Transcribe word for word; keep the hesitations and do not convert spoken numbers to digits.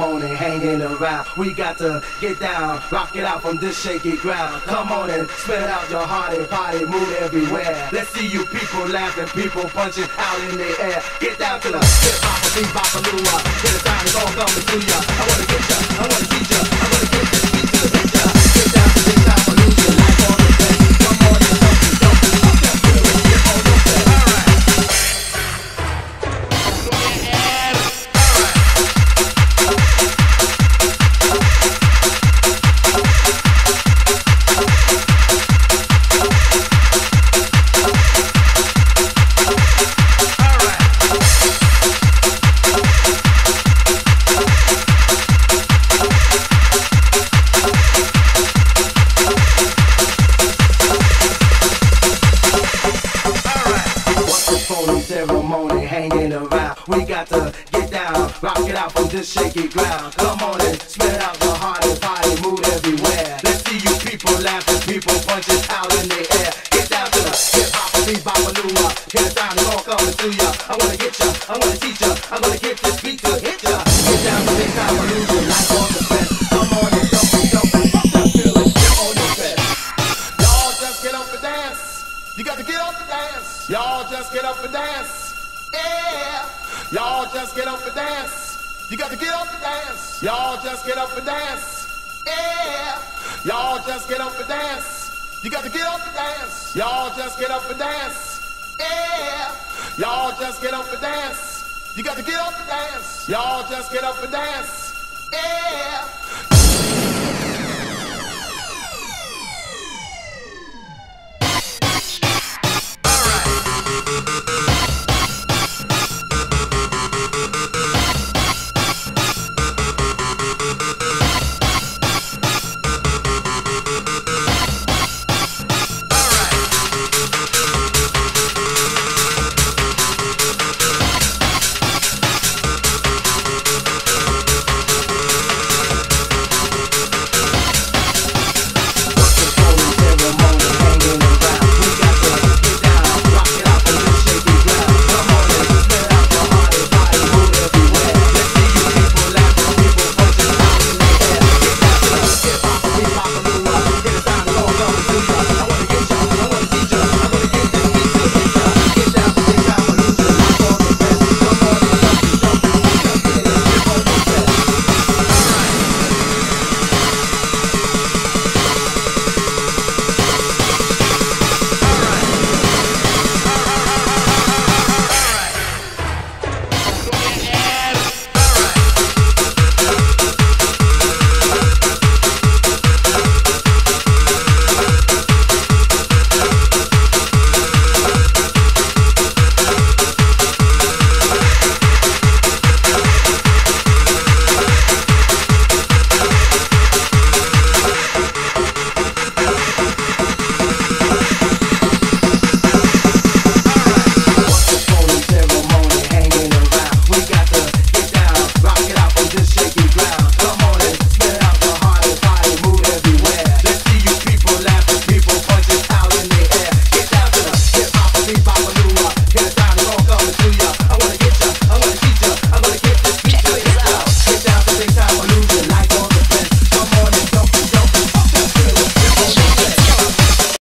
come on and hanging around. We got to get down, rock it out from this shaky ground. Come on and spit out your heart and body, move everywhere. Let's see you people laughing, people punching out in the air. Get down to the hip hop and bebop and loo wop. Till the time is all coming to ya. I wanna get ya, I wanna teach ya, I wanna get this beat to get ya. Get down to this time and lose your life on the best. Come on and dump it, dump it, up that feel and get on the best. Alright. This shaky ground, come on and spit out your heart and body, move everywhere. Let's see you people laughing, people punching out in the air. Get down to the hip hop and bebop and loo wop. Hear the sound is all coming through ya. I wanna get ya, I wanna teach ya, I'm gonna get this beat to hit ya. Get down to this time and lose your life on the fence. Come on and jump and jump and fuck that feeling, get on your fence. Y'all just get up and dance. You got to get up and dance. Y'all just get up and dance. Yeah. Y'all just get up and dance. You got to get up and dance. Y'all just get up and dance. Yeah. Y'all just get up and dance. You got to get up and dance. Y'all just get up and dance. Yeah. Y'all just get up and dance. You got to get up and dance. Y'all just get up and dance. Yeah.